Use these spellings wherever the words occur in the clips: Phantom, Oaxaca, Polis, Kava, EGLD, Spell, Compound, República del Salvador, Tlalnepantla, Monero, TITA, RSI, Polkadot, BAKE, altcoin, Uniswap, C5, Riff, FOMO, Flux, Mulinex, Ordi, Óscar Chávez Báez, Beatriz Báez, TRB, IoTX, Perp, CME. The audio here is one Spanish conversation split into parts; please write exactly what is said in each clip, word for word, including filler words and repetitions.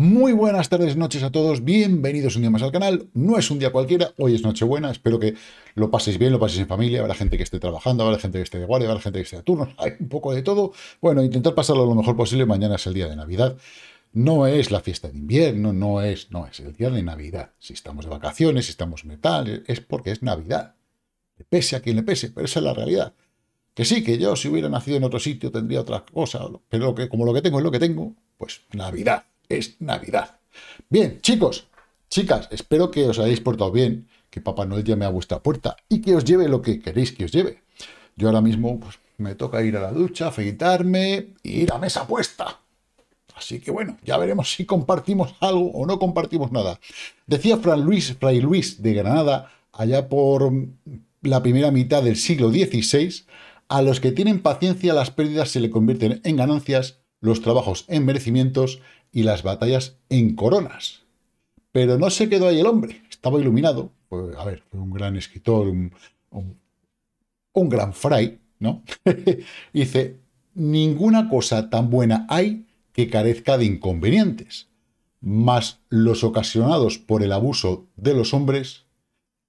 Muy buenas tardes, noches a todos, bienvenidos un día más al canal. No es un día cualquiera, hoy es Nochebuena, espero que lo paséis bien, lo paséis en familia. Habrá gente que esté trabajando, habrá gente que esté de guardia, habrá gente que esté de turnos, hay un poco de todo. Bueno, intentar pasarlo lo mejor posible, mañana es el día de Navidad. No es la fiesta de invierno, no es, no es el día de Navidad. Si estamos de vacaciones, si estamos metal, es porque es Navidad. Le pese a quien le pese, pero esa es la realidad. Que sí, que yo si hubiera nacido en otro sitio tendría otra cosa, pero lo que, como lo que tengo es lo que tengo, pues Navidad. Es Navidad. Bien, chicos, chicas, espero que os hayáis portado bien, que Papá Noel llame a vuestra puerta y que os lleve lo que queréis que os lleve. Yo ahora mismo pues, me toca ir a la ducha, afeitarme y ir a mesa puesta. Así que bueno, ya veremos si compartimos algo o no compartimos nada. Decía Fray Luis, Fray Luis de Granada, allá por la primera mitad del siglo dieciséis, a los que tienen paciencia las pérdidas se le convierten en ganancias, los trabajos en merecimientos y las batallas en coronas. Pero no se quedó ahí el hombre, estaba iluminado. Pues, a ver, fue un gran escritor, un, un, un gran fray, ¿no? Dice, ninguna cosa tan buena hay que carezca de inconvenientes, más los ocasionados por el abuso de los hombres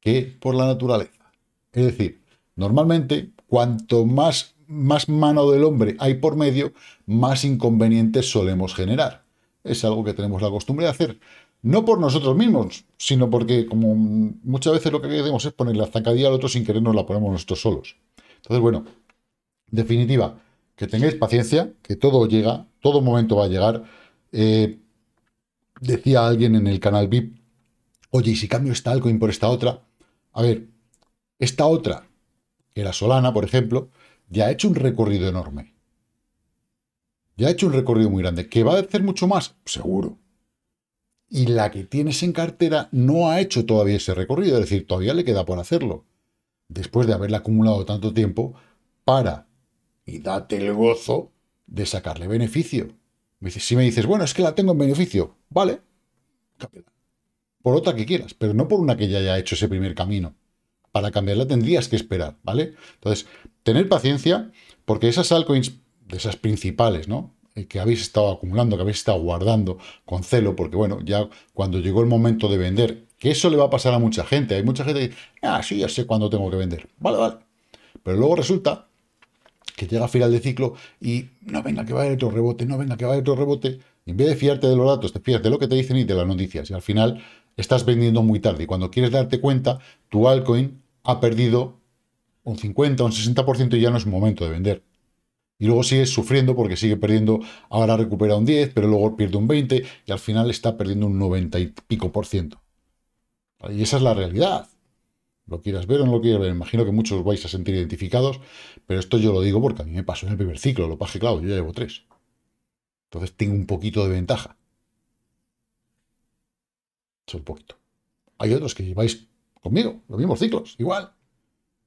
que por la naturaleza. Es decir, normalmente, cuanto más, más mano del hombre hay por medio, más inconvenientes solemos generar. Es algo que tenemos la costumbre de hacer. No por nosotros mismos, sino porque como muchas veces lo que queremos es poner la zancadilla al otro sin querer, nos la ponemos nosotros solos. Entonces, bueno, en definitiva, que tengáis paciencia, que todo llega, todo momento va a llegar. Eh, decía alguien en el canal V I P, oye, ¿y si cambio esta altcoin por esta otra? A ver, esta otra, que era Solana, por ejemplo, ya ha hecho un recorrido enorme. Ya ha hecho un recorrido muy grande. ¿Que va a hacer mucho más? Seguro. Y la que tienes en cartera no ha hecho todavía ese recorrido. Es decir, todavía le queda por hacerlo. Después de haberla acumulado tanto tiempo, para y date el gozo de sacarle beneficio. Si me dices, bueno, es que la tengo en beneficio. Vale. Por otra que quieras, pero no por una que ya haya hecho ese primer camino. Para cambiarla tendrías que esperar, ¿vale? Entonces, tener paciencia, porque esas altcoins, de esas principales, ¿no? Que habéis estado acumulando, que habéis estado guardando con celo, porque bueno, ya cuando llegó el momento de vender, que eso le va a pasar a mucha gente. Hay mucha gente que dice, ah, sí, ya sé cuándo tengo que vender. Vale, vale. Pero luego resulta que llega a final de ciclo y no venga que va a haber otro rebote, no venga que va a haber otro rebote. Y en vez de fiarte de los datos, te fías de lo que te dicen y de las noticias. Y al final estás vendiendo muy tarde. Y cuando quieres darte cuenta, tu altcoin ha perdido un cincuenta, un sesenta por ciento y ya no es momento de vender. Y luego sigue sufriendo porque sigue perdiendo, ahora recupera un diez, pero luego pierde un veinte y al final está perdiendo un noventa y pico por ciento. Y esa es la realidad. Lo quieras ver o no lo quieras ver, imagino que muchos os vais a sentir identificados, pero esto yo lo digo porque a mí me pasó en el primer ciclo, lo pasé claro, yo ya llevo tres. Entonces tengo un poquito de ventaja. Solo un poquito. Hay otros que lleváis conmigo, los mismos ciclos, igual.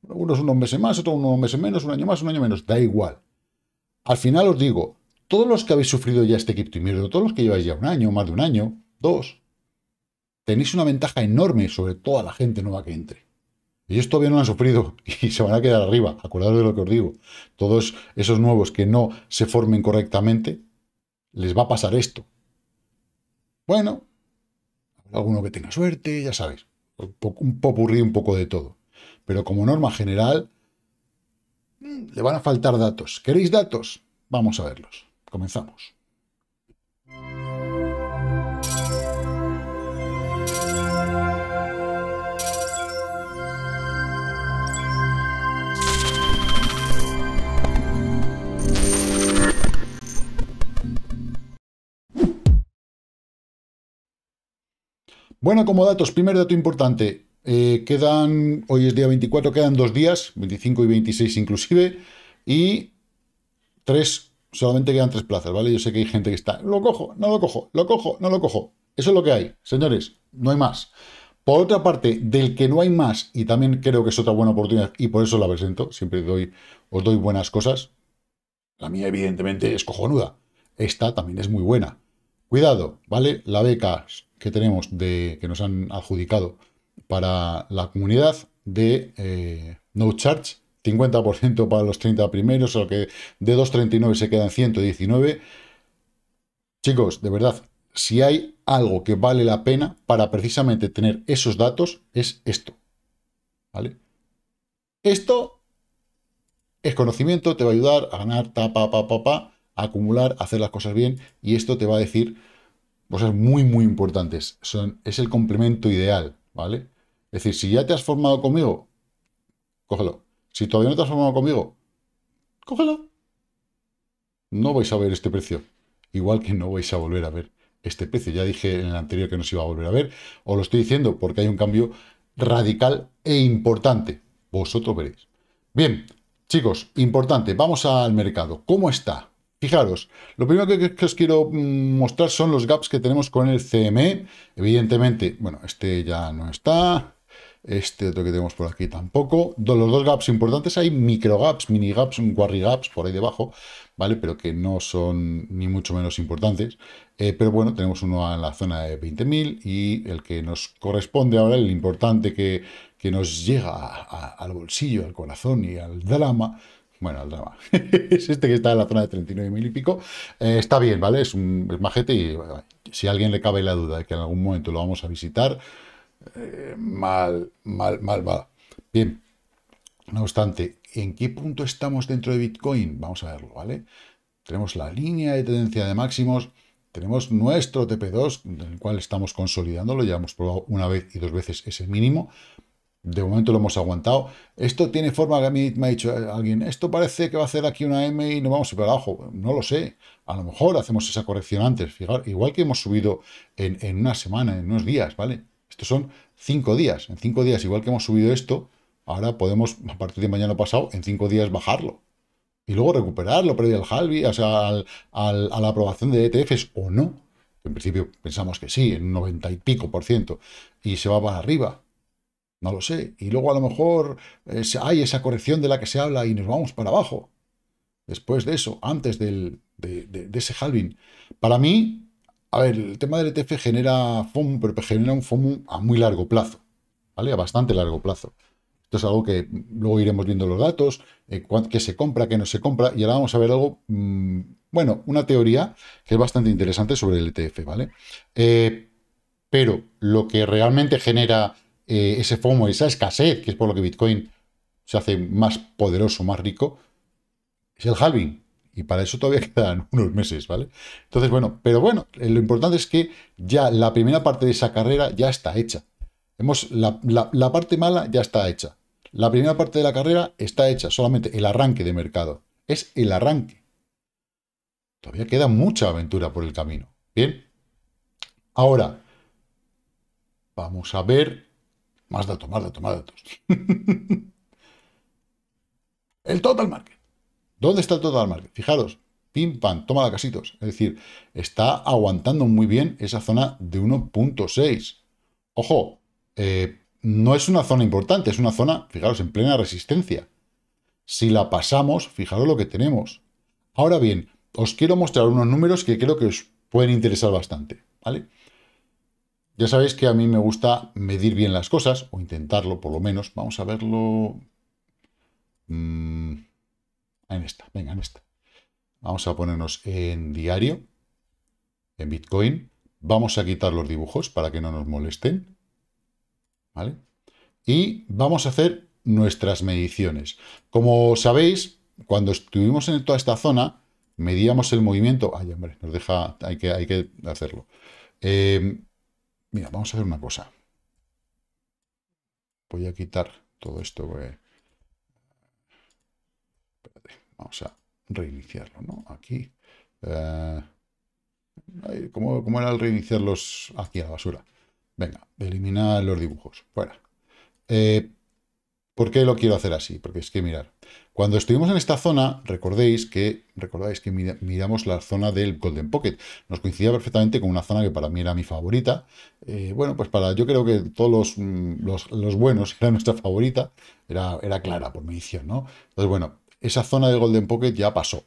Unos unos meses más, otros unos meses menos, un año más, un año menos, da igual. Al final os digo, todos los que habéis sufrido ya este criptoinvierno, todos los que lleváis ya un año, más de un año, dos, tenéis una ventaja enorme sobre toda la gente nueva que entre. Ellos todavía no han sufrido y se van a quedar arriba, acordaros de lo que os digo. Todos esos nuevos que no se formen correctamente, les va a pasar esto. Bueno, alguno que tenga suerte, ya sabéis, un popurrí, un poco de todo. Pero como norma general, le van a faltar datos. ¿Queréis datos? Vamos a verlos. Comenzamos. Bueno, como datos, primer dato importante. Eh, quedan, hoy es día veinticuatro, quedan dos días, veinticinco y veintiséis inclusive, y tres, solamente quedan tres plazas, ¿vale? Yo sé que hay gente que está, lo cojo, no lo cojo, lo cojo, no lo cojo. Eso es lo que hay, señores, no hay más. Por otra parte, del que no hay más, y también creo que es otra buena oportunidad, y por eso la presento, siempre doy, os doy buenas cosas. La mía, evidentemente, es cojonuda. Esta también es muy buena. Cuidado, ¿vale? La beca que tenemos, de que nos han adjudicado, para la comunidad de eh, no charge, cincuenta por ciento para los treinta primeros, o que de doscientos treinta y nueve se quedan ciento diecinueve. Chicos, de verdad, si hay algo que vale la pena para precisamente tener esos datos, es esto. ¿Vale? Esto es conocimiento, te va a ayudar a ganar, ta, pa, pa, pa, pa, a acumular, a hacer las cosas bien, y esto te va a decir cosas muy, muy importantes. Son, es el complemento ideal, ¿vale? Es decir, si ya te has formado conmigo, cógelo. Si todavía no te has formado conmigo, cógelo. No vais a ver este precio. Igual que no vais a volver a ver este precio. Ya dije en el anterior que no se iba a volver a ver. Os lo estoy diciendo porque hay un cambio radical e importante. Vosotros veréis. Bien, chicos, importante. Vamos al mercado. ¿Cómo está? Fijaros, lo primero que, que os quiero mostrar son los gaps que tenemos con el C M E. Evidentemente, bueno, este ya no está. Este otro que tenemos por aquí tampoco. Los dos gaps importantes, hay micro gaps, mini gaps, warri gaps por ahí debajo, ¿vale? Pero que no son ni mucho menos importantes. Eh, pero bueno, tenemos uno en la zona de veinte mil y el que nos corresponde ahora, el importante que, que nos llega a, a, al bolsillo, al corazón y al drama. Bueno, al drama. Es este que está en la zona de treinta y nueve mil y pico. Eh, está bien, ¿vale? Es un es majete y si a alguien le cabe la duda de que en algún momento lo vamos a visitar, Eh, mal, mal, mal, mal. Bien, no obstante, ¿en qué punto estamos dentro de Bitcoin? Vamos a verlo, ¿vale? Tenemos la línea de tendencia de máximos, tenemos nuestro T P dos, en el cual estamos consolidándolo, ya hemos probado una vez y dos veces ese mínimo. De momento lo hemos aguantado. Esto tiene forma, que a mí me ha dicho alguien, esto parece que va a hacer aquí una M y nos vamos a ir para abajo. No lo sé. A lo mejor hacemos esa corrección antes. Fijaros, igual que hemos subido en, en una semana, en unos días, ¿vale? Estos son cinco días. En cinco días, igual que hemos subido esto, ahora podemos, a partir de mañana pasado, en cinco días bajarlo. Y luego recuperarlo previo al halving, o sea, al, al, a la aprobación de E T Fs o no. En principio pensamos que sí, en un noventa y pico por ciento. Y se va para arriba. No lo sé. Y luego a lo mejor eh, hay esa corrección de la que se habla y nos vamos para abajo. Después de eso, antes del, de, de, de ese halving. Para mí, a ver, el tema del E T F genera FOMO, pero genera un FOMO a muy largo plazo, ¿vale? A bastante largo plazo. Esto es algo que luego iremos viendo los datos, eh, qué se compra, qué no se compra, y ahora vamos a ver algo, mmm, bueno, una teoría que es bastante interesante sobre el E T F, ¿vale? Eh, pero lo que realmente genera eh, ese FOMO, esa escasez, que es por lo que Bitcoin se hace más poderoso, más rico, es el halving. Y para eso todavía quedan unos meses, ¿vale? Entonces, bueno, pero bueno, lo importante es que ya la primera parte de esa carrera ya está hecha. Hemos, la, la, la parte mala ya está hecha. La primera parte de la carrera está hecha, solamente el arranque de mercado. Es el arranque. Todavía queda mucha aventura por el camino. Bien. Ahora, vamos a ver más datos, más datos, más datos. El total market. ¿Dónde está el total market? Fijaros, pim, pam, toma la casitos. Es decir, está aguantando muy bien esa zona de uno punto seis. Ojo, eh, no es una zona importante, es una zona, fijaros, en plena resistencia. Si la pasamos, fijaros lo que tenemos. Ahora bien, os quiero mostrar unos números que creo que os pueden interesar bastante, ¿vale? Ya sabéis que a mí me gusta medir bien las cosas, o intentarlo por lo menos. Vamos a verlo. Mm. En esta, venga, en esta. Vamos a ponernos en diario, en Bitcoin. Vamos a quitar los dibujos para que no nos molesten, ¿vale? Y vamos a hacer nuestras mediciones. Como sabéis, cuando estuvimos en toda esta zona, medíamos el movimiento. Ay, hombre, nos deja, hay que, hay que hacerlo. Eh, mira, vamos a hacer una cosa. Voy a quitar todo esto, porque vamos a reiniciarlo, ¿no? Aquí. Eh, ¿cómo, ¿Cómo era el reiniciarlos aquí a la basura? Venga, eliminar los dibujos. Fuera. Eh, ¿Por qué lo quiero hacer así? Porque es que, mirad, cuando estuvimos en esta zona, recordéis que, recordáis que miramos la zona del Golden Pocket. Nos coincidía perfectamente con una zona que para mí era mi favorita. Eh, bueno, pues para yo creo que todos los, los, los buenos era nuestra favorita. Era, era clara por medición, ¿no? Entonces, bueno, esa zona de Golden Pocket ya pasó.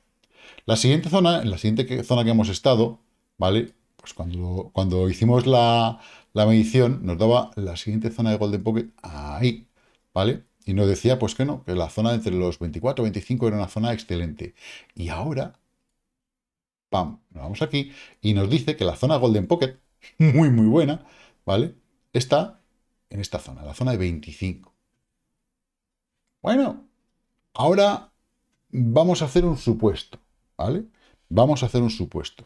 La siguiente zona, en la siguiente zona que hemos estado, ¿vale? Pues cuando, cuando hicimos la, la medición, nos daba la siguiente zona de Golden Pocket ahí, ¿vale? Y nos decía, pues que no, que la zona entre los veinticuatro y veinticinco era una zona excelente. Y ahora pam, nos vamos aquí y nos dice que la zona Golden Pocket, muy muy buena, ¿vale? Está en esta zona, la zona de veinticinco. Bueno, ahora vamos a hacer un supuesto, ¿vale? Vamos a hacer un supuesto.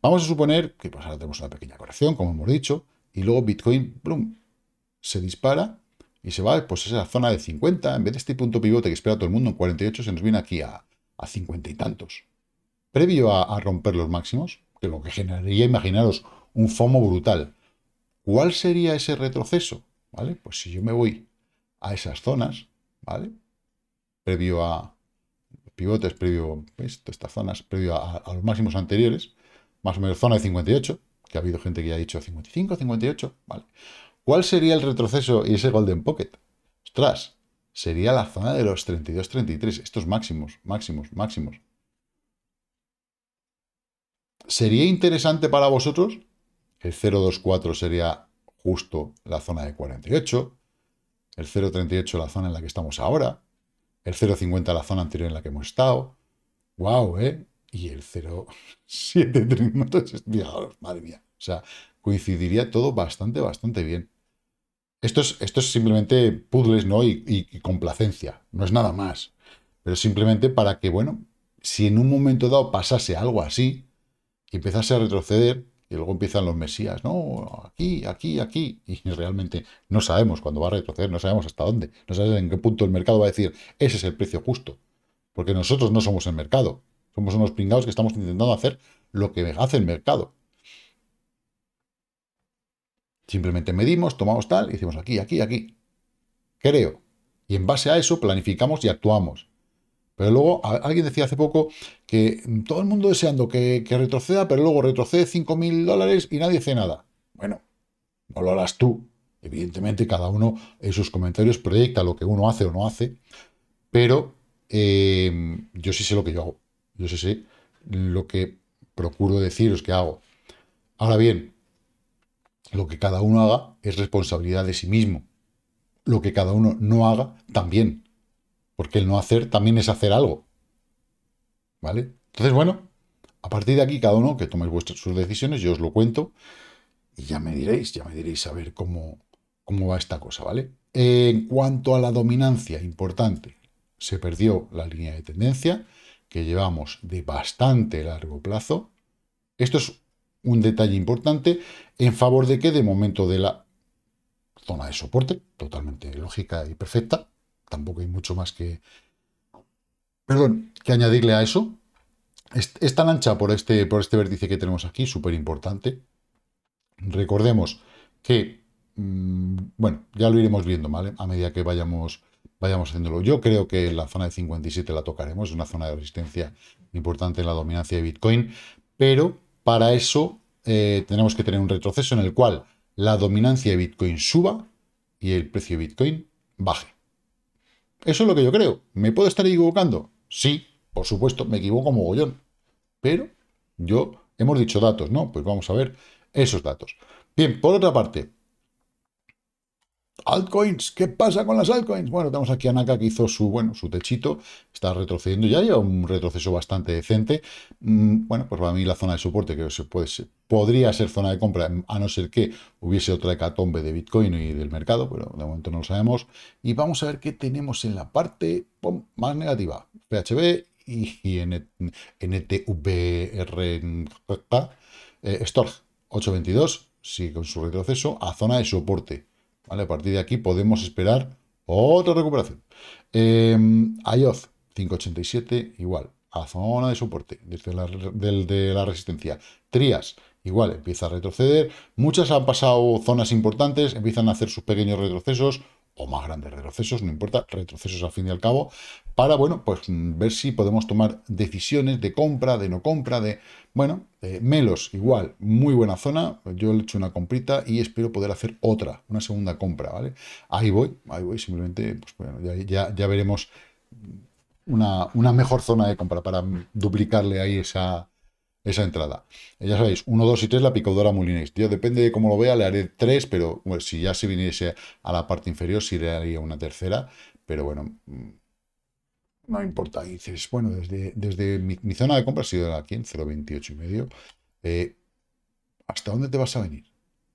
Vamos a suponer que pues, ahora tenemos una pequeña corrección, como hemos dicho, y luego Bitcoin, ¡plum!, se dispara y se va pues, a esa zona de cincuenta. En vez de este punto pivote que espera todo el mundo en cuarenta y ocho, se nos viene aquí a, a cincuenta y tantos. Previo a, a romper los máximos, que lo que generaría, imaginaros, un FOMO brutal. ¿Cuál sería ese retroceso? ¿Vale? Pues si yo me voy a esas zonas, ¿vale? Previo a pivotes, previo ¿ves? Estas zonas, previo a, a los máximos anteriores, más o menos zona de cincuenta y ocho, que ha habido gente que ya ha dicho cincuenta y cinco, cincuenta y ocho, ¿vale? ¿Cuál sería el retroceso y ese Golden Pocket? Ostras, sería la zona de los treinta y dos, treinta y tres, estos máximos, máximos, máximos. ¿Sería interesante para vosotros? El cero coma veinticuatro sería justo la zona de cuarenta y ocho, el cero coma treinta y ocho la zona en la que estamos ahora, el cero coma cincuenta la zona anterior en la que hemos estado, wow, ¿eh? Y el cero coma setenta y tres, madre mía, o sea, coincidiría todo bastante, bastante bien. Esto es, esto es simplemente puzzles, ¿no? Y, y, y complacencia, no es nada más, pero simplemente para que, bueno, si en un momento dado pasase algo así, que empezase a retroceder, y luego empiezan los mesías, no, aquí, aquí, aquí, y realmente no sabemos cuándo va a retroceder, no sabemos hasta dónde, no sabemos en qué punto el mercado va a decir, ese es el precio justo, porque nosotros no somos el mercado, somos unos pringados que estamos intentando hacer lo que hace el mercado. Simplemente medimos, tomamos tal, y decimos aquí, aquí, aquí, creo, y en base a eso planificamos y actuamos. Pero luego, alguien decía hace poco que todo el mundo deseando que, que retroceda, pero luego retrocede cinco mil dólares y nadie hace nada. Bueno, no lo harás tú. Evidentemente, cada uno en sus comentarios proyecta lo que uno hace o no hace, pero eh, yo sí sé lo que yo hago. Yo sí sé lo que procuro deciros que hago. Ahora bien, lo que cada uno haga es responsabilidad de sí mismo. Lo que cada uno no haga, también. Porque el no hacer también es hacer algo, ¿vale? Entonces, bueno, a partir de aquí, cada uno que tome vuestras, sus decisiones, yo os lo cuento y ya me diréis, ya me diréis a ver cómo, cómo va esta cosa, ¿vale? Eh, en cuanto a la dominancia, importante, se perdió la línea de tendencia que llevamos de bastante largo plazo. Esto es un detalle importante en favor de que, de momento, de la zona de soporte, totalmente lógica y perfecta, tampoco hay mucho más que perdón, que añadirle a eso. Esta lancha por este, por este vértice que tenemos aquí, súper importante. Recordemos que, mmm, bueno, ya lo iremos viendo, ¿vale? A medida que vayamos, vayamos haciéndolo. Yo creo que la zona de cincuenta y siete la tocaremos, es una zona de resistencia importante en la dominancia de Bitcoin, pero para eso eh, tenemos que tener un retroceso en el cual la dominancia de Bitcoin suba y el precio de Bitcoin baje. Eso es lo que yo creo. ¿Me puedo estar equivocando? Sí, por supuesto, me equivoco mogollón. Pero yo... Hemos dicho datos, ¿no? Pues vamos a ver esos datos. Bien, por otra parte. Altcoins. ¿Qué pasa con las altcoins? Bueno, tenemos aquí a Naka que hizo su, bueno, su techito. Está retrocediendo. Ya lleva un retroceso bastante decente. Bueno, pues para mí la zona de soporte creo que se puede ser, podría ser zona de compra, a no ser que hubiese otra hecatombe de Bitcoin y del mercado, pero de momento no lo sabemos. Y vamos a ver qué tenemos en la parte pom, más negativa. P H B y N T V R K. Eh, Storg ocho veintidós sigue con su retroceso a zona de soporte. ¿Vale? A partir de aquí podemos esperar otra recuperación. Eh, I O T cinco ochenta y siete, igual, a zona de soporte, desde la, del, de la resistencia. Trias, igual, empieza a retroceder. Muchas han pasado zonas importantes, empiezan a hacer sus pequeños retrocesos, o más grandes retrocesos, no importa, retrocesos al fin y al cabo, para, bueno, pues ver si podemos tomar decisiones de compra, de no compra, de... Bueno, eh, Melos, igual, muy buena zona, yo le he hecho una comprita y espero poder hacer otra, una segunda compra, ¿vale? Ahí voy, ahí voy, simplemente, pues bueno, ya, ya, ya veremos una, una mejor zona de compra para duplicarle ahí esa... esa entrada. Ya sabéis, uno, dos y tres la picadora Mulinex. Yo depende de cómo lo vea, le haré tres, pero bueno, si ya se viniese a la parte inferior, sí le haría una tercera, pero bueno, no importa. Y dices, bueno, desde, desde mi, mi zona de compra ha sido aquí en cero veintiocho y medio. Eh, ¿Hasta dónde te vas a venir?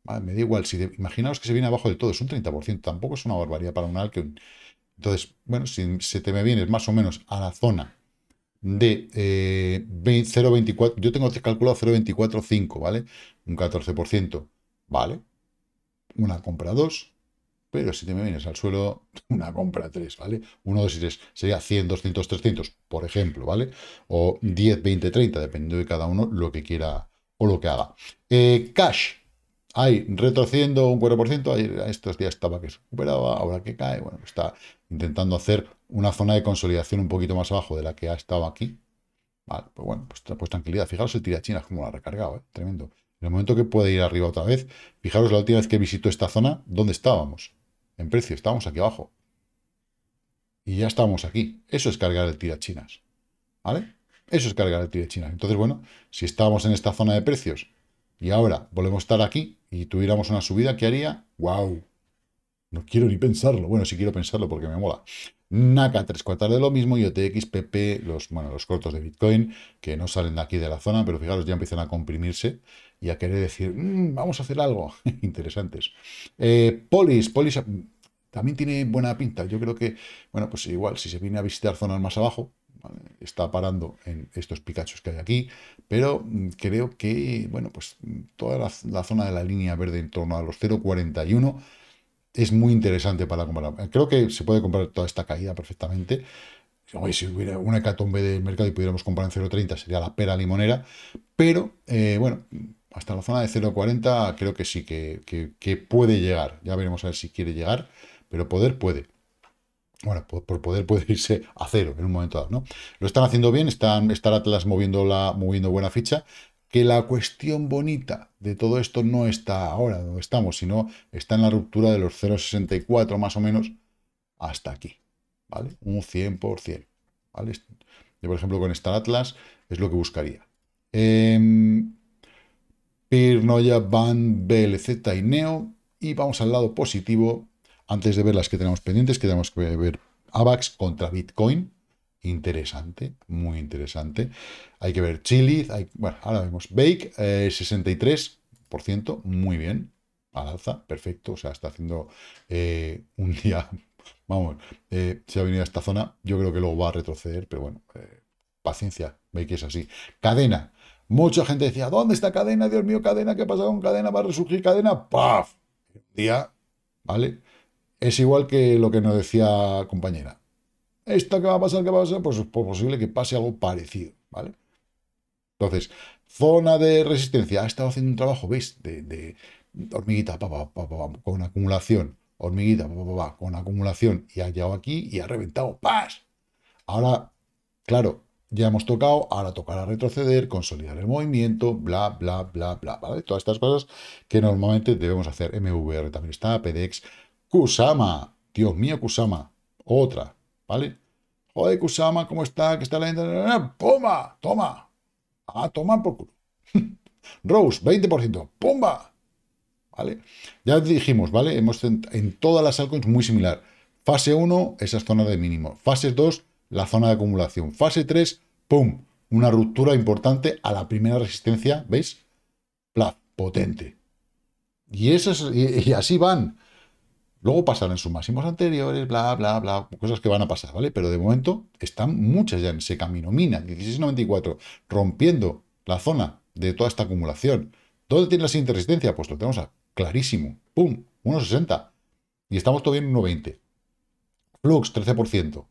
Vale, me da igual. Si de, imaginaos que se viene abajo de todo, es un treinta por ciento. Tampoco es una barbaridad para un altcoin. Entonces, bueno, si se te me vienes más o menos a la zona de eh, cero punto veinticuatro, yo tengo calculado cero punto veinticuatro cinco, ¿vale? Un catorce por ciento, ¿vale? Una compra dos. Pero si te me vienes al suelo, una compra tres, ¿vale? uno, dos y tres. Sería cien, doscientos, trescientos, por ejemplo, ¿vale? O diez, veinte, treinta, dependiendo de cada uno lo que quiera o lo que haga. Eh, cash. Ahí, retrocediendo un cuatro por ciento. Estos días estaba que se recuperaba, ahora que cae. Bueno, está intentando hacer una zona de consolidación un poquito más abajo de la que ha estado aquí. Vale, pues bueno, pues, pues tranquilidad. Fijaros el tirachinas como la ha recargado, ¿eh? Tremendo. En el momento que puede ir arriba otra vez, fijaros la última vez que visitó esta zona, ¿dónde estábamos? En precio, estábamos aquí abajo. Y ya estábamos aquí. Eso es cargar el tirachinas. ¿Vale? Eso es cargar el tirachinas. Entonces, bueno, si estábamos en esta zona de precios y ahora volvemos a estar aquí y tuviéramos una subida, ¿qué haría? ¡Wow! No quiero ni pensarlo. Bueno, sí quiero pensarlo porque me mola. Naka, tres cuartas de lo mismo. I o T X, P P, los, bueno, los cortos de Bitcoin, que no salen de aquí de la zona, pero fijaros, ya empiezan a comprimirse y a querer decir, mmm, vamos a hacer algo. Interesantes. Eh, Polis, Polis también tiene buena pinta. Yo creo que, bueno, pues igual, si se viene a visitar zonas más abajo, ¿vale? Está parando en estos picachos que hay aquí, pero creo que, bueno, pues toda la, la zona de la línea verde en torno a los cero punto cuarenta y uno, es muy interesante para comprar. Creo que se puede comprar toda esta caída perfectamente. Oye, si hubiera una hecatombe del mercado y pudiéramos comprar en cero punto treinta sería la pera limonera. Pero, eh, bueno, hasta la zona de cero punto cuarenta creo que sí, que, que, que puede llegar. Ya veremos a ver si quiere llegar, pero poder puede. Bueno, por, por poder puede irse a cero en un momento dado, ¿no? Lo están haciendo bien, están Star Atlas moviendo, la, moviendo buena ficha. Que la cuestión bonita de todo esto no está ahora donde estamos, sino está en la ruptura de los cero punto sesenta y cuatro más o menos hasta aquí, ¿vale? Un cien por ciento, ¿vale? Yo, por ejemplo, con Star Atlas es lo que buscaría. Eh, Pirnoya, Van, B L Z y Neo. Y vamos al lado positivo, antes de ver las que tenemos pendientes, que tenemos que ver AVAX contra Bitcoin. Interesante, muy interesante. Hay que ver Chiliz, hay, bueno, ahora vemos BAKE, eh, sesenta y tres por ciento, muy bien, al alza, perfecto, o sea, está haciendo eh, un día, vamos, eh, si ha venido a esta zona, yo creo que luego va a retroceder, pero bueno, eh, paciencia, BAKE es así. Cadena, mucha gente decía, ¿dónde está Cadena? Dios mío, Cadena, ¿qué pasa con Cadena? ¿Va a resurgir Cadena? ¡Paf! Un día, ¿vale? Es igual que lo que nos decía compañera. ¿Esto qué va a pasar? ¿Qué va a pasar? Pues es posible que pase algo parecido, ¿vale? Entonces, zona de resistencia. Ha estado haciendo un trabajo, ¿veis? De, de hormiguita, pa, pa, pa, pa, con acumulación. Hormiguita, pa, pa, pa, con acumulación. Y ha llegado aquí y ha reventado. ¡Pas! Ahora, claro, ya hemos tocado. Ahora tocará retroceder, consolidar el movimiento, bla, bla, bla, bla, ¿vale? Todas estas cosas que normalmente debemos hacer. M V R también está, P D X. Kusama. Dios mío, Kusama. Otra. ¿Vale? Joder, Kusama, ¿cómo está? ¿Qué está la gente? ¡Pumba! ¡Toma! ¡Ah, toma por culo! Rose, veinte por ciento. ¡Pumba! ¿Vale? Ya dijimos, ¿vale? Hemos en, en todas las altcoins muy similar. Fase uno, esas zonas de mínimo. Fase dos, la zona de acumulación. Fase tres, ¡pum! Una ruptura importante a la primera resistencia, ¿veis? Plaf, potente. Y, esas, y, y así van. Luego pasarán sus máximos anteriores, bla, bla, bla, cosas que van a pasar, ¿vale? Pero de momento están muchas ya en ese camino. Mina, dieciséis noventa y cuatro, rompiendo la zona de toda esta acumulación. ¿Dónde tiene la siguiente resistencia? Pues lo tenemos a clarísimo. ¡Pum! uno sesenta. Y estamos todavía en uno veinte. Flux, trece por ciento.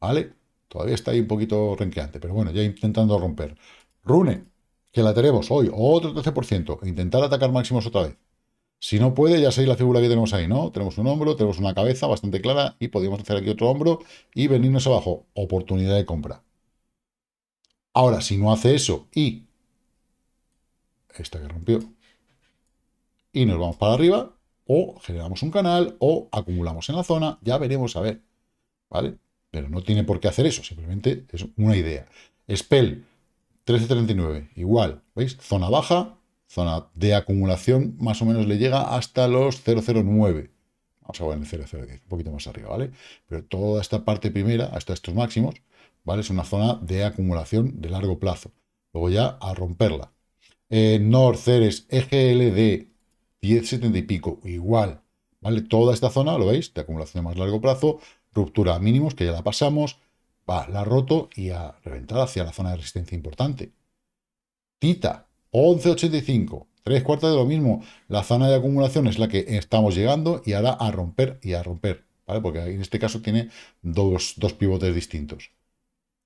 ¿Vale? Todavía está ahí un poquito renqueante, pero bueno, ya intentando romper. Rune, que la tenemos hoy, otro trece por ciento. Intentar atacar máximos otra vez. Si no puede, ya sabéis la figura que tenemos ahí, ¿no? Tenemos un hombro, tenemos una cabeza bastante clara y podríamos hacer aquí otro hombro y venirnos abajo. Oportunidad de compra. Ahora, si no hace eso y... esta que rompió. Y nos vamos para arriba o generamos un canal o acumulamos en la zona. Ya veremos, a ver. ¿Vale? Pero no tiene por qué hacer eso. Simplemente es una idea. Spell, trece treinta y nueve. Igual, ¿veis? Zona baja. Zona de acumulación más o menos le llega hasta los cero cero nueve. Vamos a ver en cero coma cero diez, un poquito más arriba, ¿vale? Pero toda esta parte primera, hasta estos máximos, ¿vale? Es una zona de acumulación de largo plazo. Luego ya a romperla. Eh, Nord, Ceres, E G L D, diez setenta y pico, igual, ¿vale? Toda esta zona, ¿lo veis? De acumulación de más largo plazo, ruptura a mínimos, que ya la pasamos, va, la ha roto y a reventar hacia la zona de resistencia importante. TITA, once ochenta y cinco, tres cuartas de lo mismo. La zona de acumulación es la que estamos llegando y ahora a romper y a romper, ¿vale? Porque en este caso tiene dos, dos pivotes distintos.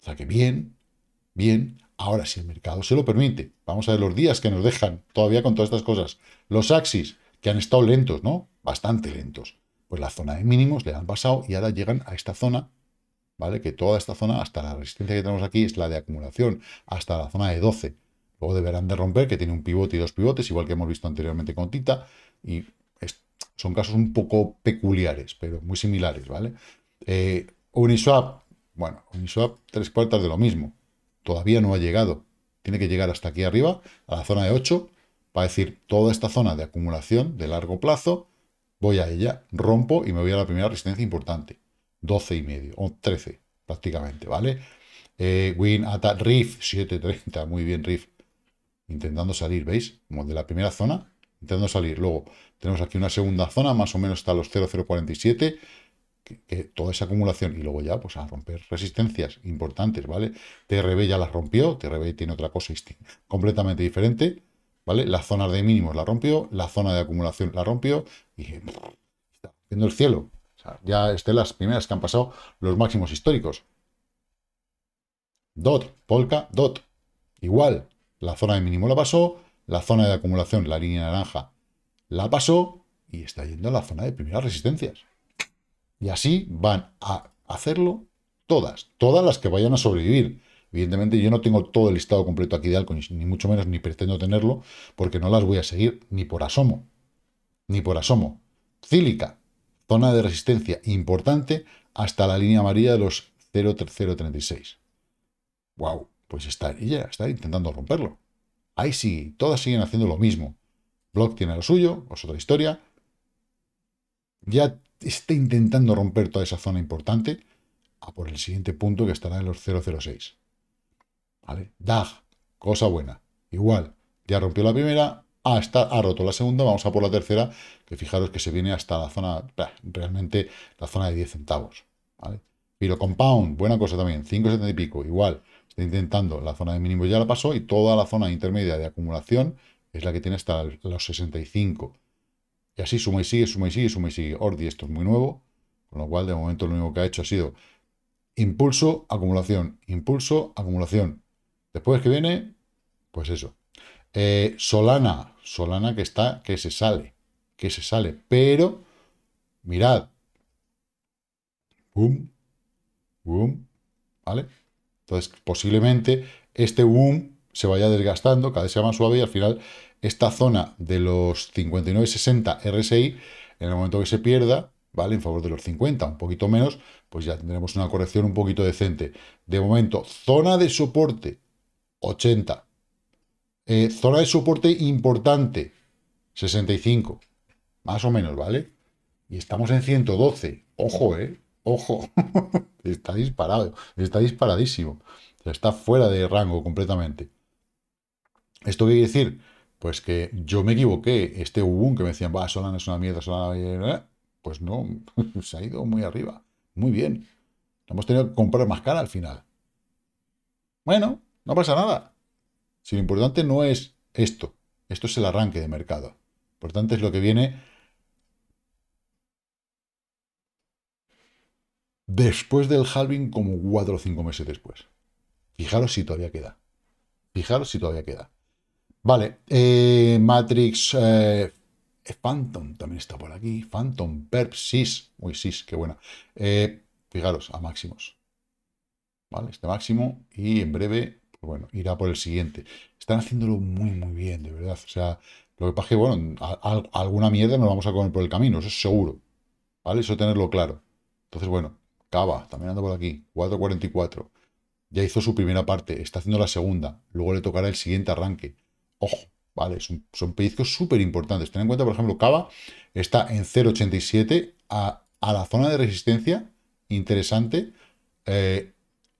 O sea que bien, bien. Ahora, si el mercado se lo permite, vamos a ver los días que nos dejan todavía con todas estas cosas. Los axis, que han estado lentos, ¿no? Bastante lentos. Pues la zona de mínimos le han pasado y ahora llegan a esta zona, ¿vale? Que toda esta zona, hasta la resistencia que tenemos aquí, es la de acumulación, hasta la zona de doce. Luego deberán de romper, que tiene un pivote y dos pivotes, igual que hemos visto anteriormente con TITA. Y es, son casos un poco peculiares, pero muy similares, ¿vale? Eh, Uniswap, bueno, Uniswap, tres cuartas de lo mismo. Todavía no ha llegado. Tiene que llegar hasta aquí arriba, a la zona de ocho, para decir, toda esta zona de acumulación de largo plazo, voy a ella, rompo y me voy a la primera resistencia importante. doce y medio, o trece prácticamente, ¿vale? Eh, Win, Ata, Riff, siete treinta, muy bien Riff. Intentando salir, ¿veis? Como de la primera zona, intentando salir. Luego, tenemos aquí una segunda zona, más o menos hasta los cero coma cero cuarenta y siete, que, que toda esa acumulación, y luego ya, pues a romper resistencias importantes, ¿vale? T R B ya las rompió, T R B tiene otra cosa completamente diferente, ¿vale? La zona de mínimos la rompió, la zona de acumulación la rompió, y brrr, está rompiendo el cielo. O sea, ya es de las primeras que han pasado los máximos históricos. Dot, Polkadot, igual. La zona de mínimo la pasó, la zona de acumulación, la línea naranja, la pasó y está yendo a la zona de primeras resistencias. Y así van a hacerlo todas, todas las que vayan a sobrevivir. Evidentemente yo no tengo todo el listado completo aquí de altcoins, ni mucho menos, ni pretendo tenerlo, porque no las voy a seguir ni por asomo, ni por asomo. Cílica, zona de resistencia importante hasta la línea amarilla de los cero coma cero treinta y seis. ¡Wow! Pues está, ella está intentando romperlo. Ahí sí, todas siguen haciendo lo mismo. Block tiene lo suyo, es otra historia. Ya está intentando romper toda esa zona importante a por el siguiente punto que estará en los cero coma cero seis. ¿Vale? D A G, cosa buena. Igual, ya rompió la primera, ah, está, ha roto la segunda, vamos a por la tercera, que fijaros que se viene hasta la zona, realmente la zona de diez centavos. ¿Vale? Pero Compound, buena cosa también, cinco setenta y pico, igual. Intentando, la zona de mínimo ya la pasó y toda la zona intermedia de acumulación es la que tiene hasta los sesenta y cinco. Y así suma y sigue, suma y sigue, suma y sigue. Ordi, esto es muy nuevo, con lo cual de momento lo único que ha hecho ha sido impulso, acumulación, impulso, acumulación. Después que viene, pues eso. Eh, Solana, Solana que está, que se sale, que se sale, pero mirad. Boom, boom, ¿vale? Entonces, posiblemente este boom se vaya desgastando, cada vez sea más suave y al final esta zona de los cincuenta y nueve sesenta R S I, en el momento que se pierda, ¿vale? En favor de los cincuenta, un poquito menos, pues ya tendremos una corrección un poquito decente. De momento, zona de soporte, ochenta. Eh, zona de soporte importante, sesenta y cinco. Más o menos, ¿vale? Y estamos en ciento doce. Ojo, ¿eh? Ojo, está disparado, está disparadísimo, o sea, está fuera de rango completamente. ¿Esto qué quiere decir? Pues que yo me equivoqué, este boom que me decían, va, Solana es una mierda, Solana, pues no, se ha ido muy arriba, muy bien. Hemos tenido que comprar más cara al final. Bueno, no pasa nada. Si lo importante no es esto, esto es el arranque de mercado. Lo importante es lo que viene después del halving, como cuatro o cinco meses después. Fijaros si todavía queda. Fijaros si todavía queda. Vale, eh, Matrix, eh, Phantom también está por aquí. Phantom, Perp, S I S. Uy, S I S, qué buena. Eh, fijaros, a máximos. Vale, este máximo. Y en breve, pues bueno, irá por el siguiente. Están haciéndolo muy, muy bien, de verdad. O sea, lo que pasa es que, bueno, a, a alguna mierda nos vamos a comer por el camino. Eso es seguro. Vale, eso tenerlo claro. Entonces, bueno. Kava, también anda por aquí, cuatro cuarenta y cuatro. Ya hizo su primera parte, está haciendo la segunda. Luego le tocará el siguiente arranque. Ojo, vale, son, son pellizcos súper importantes. Ten en cuenta, por ejemplo, Kava está en cero coma ochenta y siete a, a la zona de resistencia interesante, eh,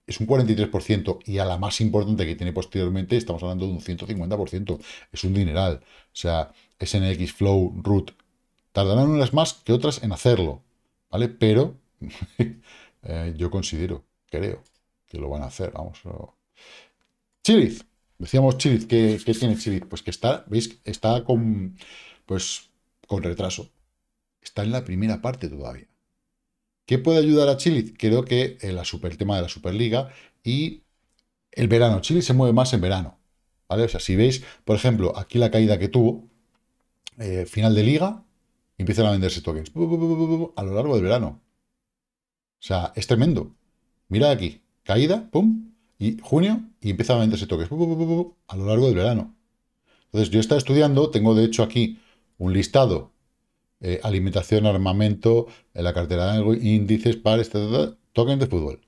es un cuarenta y tres por ciento, y a la más importante que tiene posteriormente estamos hablando de un ciento cincuenta por ciento, es un dineral. O sea, S N X, Flow, Root, tardarán unas más que otras en hacerlo, ¿vale? Pero eh, yo considero, creo, que lo van a hacer, vamos. Lo... Chiliz, decíamos Chiliz, ¿qué, qué tiene Chiliz? Pues que está, veis, está con, pues, con retraso, está en la primera parte todavía. ¿Qué puede ayudar a Chiliz? Creo que el, super, el tema de la Superliga y el verano. Chiliz se mueve más en verano, ¿vale? O sea, si veis, por ejemplo, aquí la caída que tuvo, eh, final de liga, empiezan a venderse tokens a lo largo del verano. O sea, es tremendo. Mirad aquí, caída, pum, y junio, y empiezan a venderse tokens a lo largo del verano. Entonces, yo estaba estudiando, tengo de hecho aquí un listado. Eh, alimentación, armamento, eh, la cartera de índices, pares, tokens de fútbol.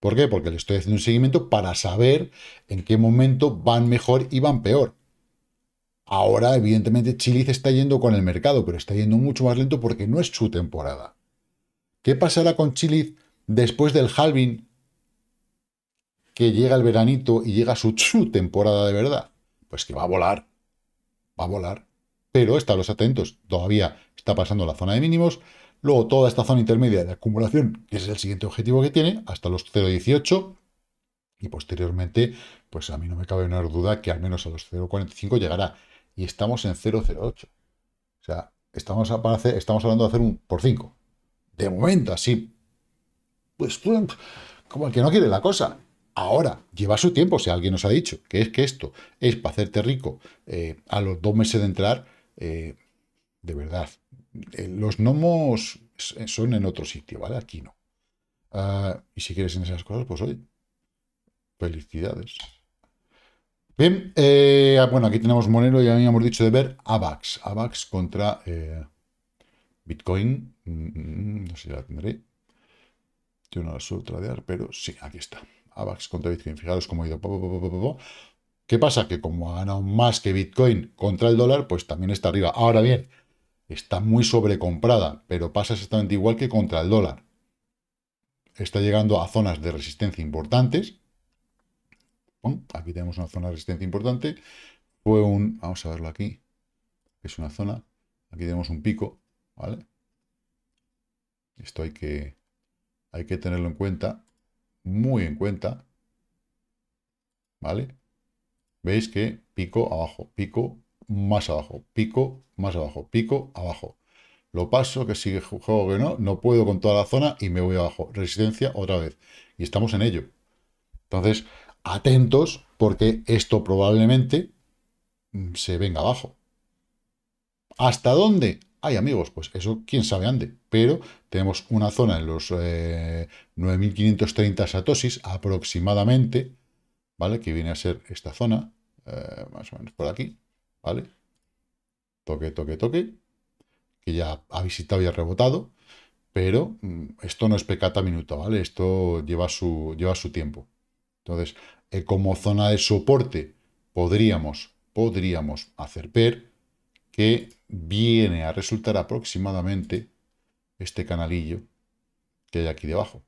¿Por qué? Porque le estoy haciendo un seguimiento para saber en qué momento van mejor y van peor. Ahora, evidentemente, Chiliz está yendo con el mercado, pero está yendo mucho más lento porque no es su temporada. ¿Qué pasará con Chiliz después del halving? Que llega el veranito y llega su, su temporada de verdad. Pues que va a volar. Va a volar. Pero estaros atentos, todavía está pasando la zona de mínimos, luego toda esta zona intermedia de acumulación, que es el siguiente objetivo que tiene, hasta los cero coma dieciocho, y posteriormente, pues a mí no me cabe una duda que al menos a los cero coma cuarenta y cinco llegará, y estamos en cero coma cero ocho, o sea, estamos, a, para hacer, estamos hablando de hacer un por cinco, de momento así, pues como el que no quiere la cosa. Ahora, lleva su tiempo, si alguien nos ha dicho que es que esto es para hacerte rico eh, a los dos meses de entrar, eh, de verdad, eh, los gnomos son en otro sitio, ¿vale? Aquí no. Uh, y si quieres en esas cosas, pues oye, felicidades. Bien, eh, bueno, aquí tenemos Monero, ya habíamos dicho de ver AVAX. AVAX contra eh, Bitcoin, mm, no sé si la tendré. Yo no la suelo tradear, pero sí, aquí está. AVAX contra Bitcoin, fijaros cómo ha ido. ¿Qué pasa? Que como ha ganado más que Bitcoin contra el dólar, pues también está arriba. Ahora bien, está muy sobrecomprada, pero pasa exactamente igual que contra el dólar. Está llegando a zonas de resistencia importantes. Bueno, aquí tenemos una zona de resistencia importante. Fue un... Vamos a verlo aquí. Es una zona. Aquí tenemos un pico, ¿vale? Esto hay que, hay que tenerlo en cuenta. Muy en cuenta, ¿vale? Veis que pico abajo, pico más abajo, pico más abajo, pico abajo. Lo paso, que sigue juego que no, no puedo con toda la zona y me voy abajo. Resistencia otra vez. Y estamos en ello. Entonces, atentos porque esto probablemente se venga abajo. ¿Hasta dónde? Ay, amigos, pues eso quién sabe ande, pero tenemos una zona en los eh, nueve mil quinientos treinta satosis aproximadamente, ¿vale? Que viene a ser esta zona, eh, más o menos por aquí, ¿vale? Toque, toque, toque, que ya ha visitado y ha rebotado, pero esto no es pecata minuta, ¿vale? Esto lleva su, lleva su tiempo. Entonces, eh, como zona de soporte podríamos, podríamos hacer P E R, que viene a resultar aproximadamente este canalillo que hay aquí debajo.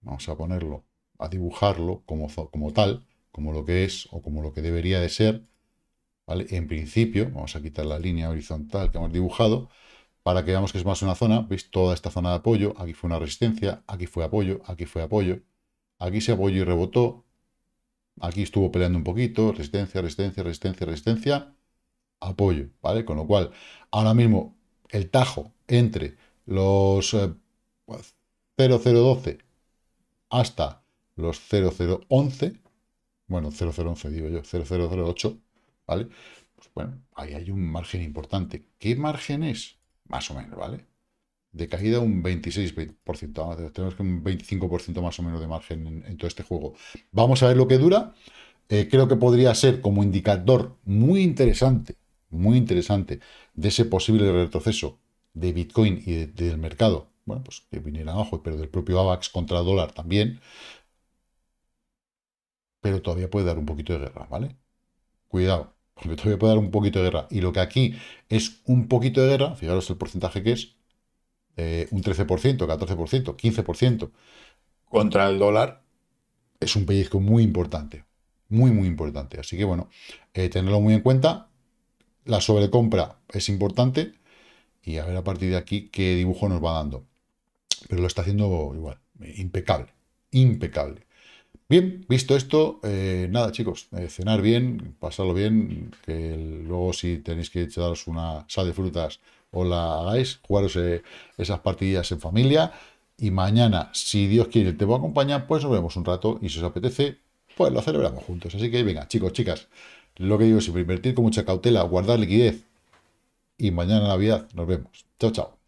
Vamos a ponerlo, a dibujarlo como, como tal, como lo que es o como lo que debería de ser, ¿vale? En principio, vamos a quitar la línea horizontal que hemos dibujado para que veamos que es más una zona. ¿Veis? Toda esta zona de apoyo, aquí fue una resistencia, aquí fue apoyo, aquí fue apoyo, aquí se apoyó y rebotó, aquí estuvo peleando un poquito, resistencia, resistencia, resistencia, resistencia, apoyo, ¿vale? Con lo cual, ahora mismo, el tajo entre los eh, cero cero doce hasta los cero cero once, bueno, cero cero once digo yo, cero cero cero ocho, ¿vale? Pues bueno, ahí hay un margen importante. ¿Qué margen es? Más o menos, ¿vale? De caída un veintiséis por ciento, tenemos que un veinticinco por ciento más o menos de margen en, en todo este juego. Vamos a ver lo que dura. Eh, creo que podría ser como indicador muy interesante, muy interesante, de ese posible retroceso de Bitcoin y de, de, del mercado, bueno, pues que viniera abajo, pero del propio AVAX contra el dólar también, pero todavía puede dar un poquito de guerra, ¿vale? Cuidado, porque esto me puede dar un poquito de guerra. Y lo que aquí es un poquito de guerra, fijaros el porcentaje que es, eh, un trece por ciento, catorce por ciento, quince por ciento contra el dólar, es un pellizco muy importante, muy, muy importante. Así que, bueno, eh, tenerlo muy en cuenta. La sobrecompra es importante y a ver a partir de aquí qué dibujo nos va dando. Pero lo está haciendo igual, impecable, impecable. Bien, visto esto, eh, nada chicos, eh, cenar bien, pasarlo bien, que luego si tenéis que echaros una sal de frutas o la hagáis, jugaros eh, esas partidillas en familia y mañana, si Dios quiere, el te va a acompañar, pues nos vemos un rato y si os apetece, pues lo celebramos juntos. Así que venga chicos, chicas, lo que digo es invertir con mucha cautela, guardar liquidez y mañana Navidad nos vemos. Chao, chao.